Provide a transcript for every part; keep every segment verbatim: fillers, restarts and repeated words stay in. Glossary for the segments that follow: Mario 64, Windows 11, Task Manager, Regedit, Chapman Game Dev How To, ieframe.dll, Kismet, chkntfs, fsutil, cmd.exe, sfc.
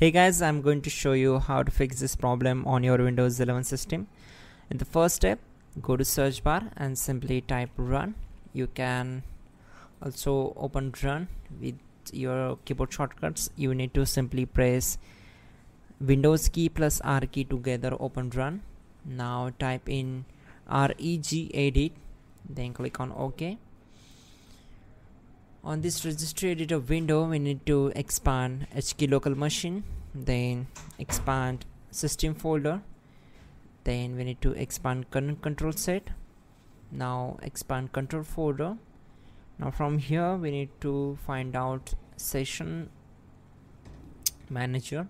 Hey guys, I'm going to show you how to fix this problem on your Windows eleven system. In the first step, go to search bar and simply type run. You can also open run with your keyboard shortcuts. You need to simply press Windows key plus R key together, open run. Now type in regedit, then click on OK. On this registry editor window, we need to expand H K local machine, then expand system folder, then we need to expand current control set. Now expand control folder. Now from here we need to find out session manager.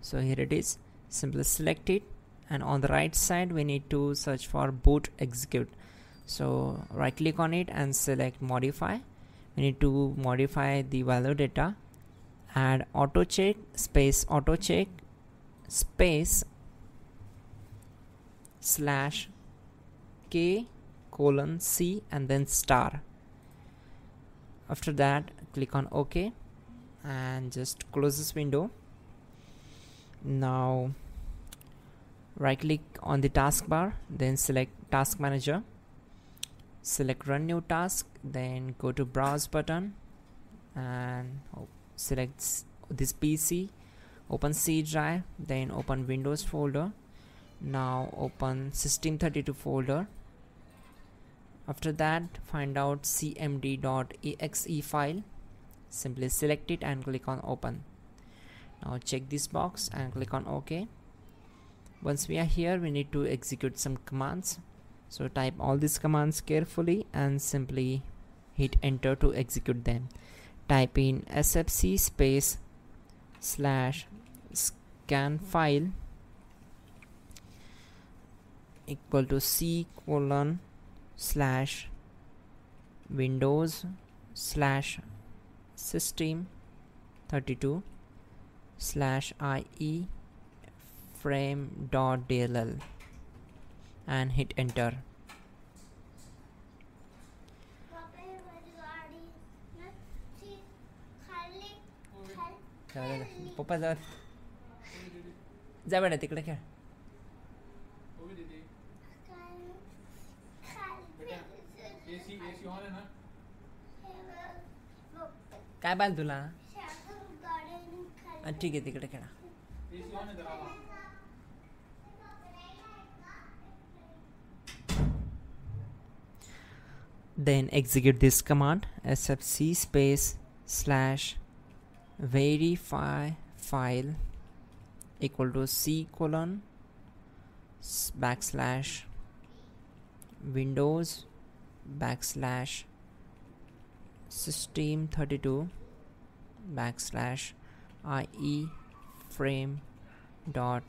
So here it is, simply select it, and on the right side we need to search for boot execute. So right click on it and select modify. We need to modify the value data, add auto check space auto check space slash k colon c and then star. After that, click on OK and just close this window. Now right click on the taskbar, then select Task Manager, select Run New Task, then go to Browse button and select this P C, open C drive, then open Windows folder. Now open system thirty-two folder. After that, find out c m d dot e x e file, simply select it and click on open. Now check this box and click on OK. Once we are here, we need to execute some commands. So type all these commands carefully and simply hit enter to execute them. Type in sfc space slash scan file equal to c colon slash windows slash system thirty-two slash ieframe dot d l l and hit enter. Papa, जा जा बेटा तिकडे खेळ. काय बाल तुला? ठीक आहे, तिकडे खेळा. Then execute this command sfc space slash verify file equal to c colon backslash windows backslash system thirty-two backslash ieframe dot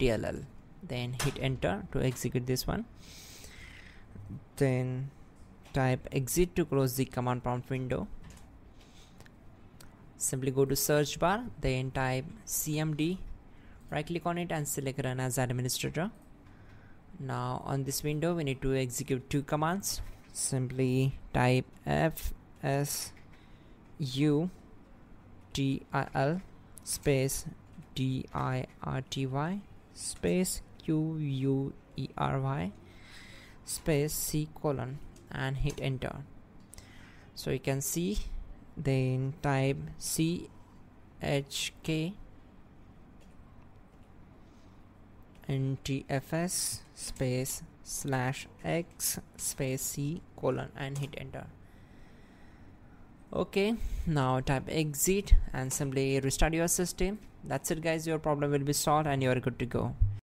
d l l, then hit enter to execute this one. Then type exit to close the command prompt window. Simply go to search bar, then type C M D, right click on it and select run as administrator. Now on this window we need to execute two commands. Simply type F S U T I L space D I R T Y space Q U E R Y space C colon and hit enter. So you can see, then type c h k n t f s space slash x space c colon and hit enter. Okay, now type exit and simply restart your system. That's it guys, your problem will be solved and you are good to go.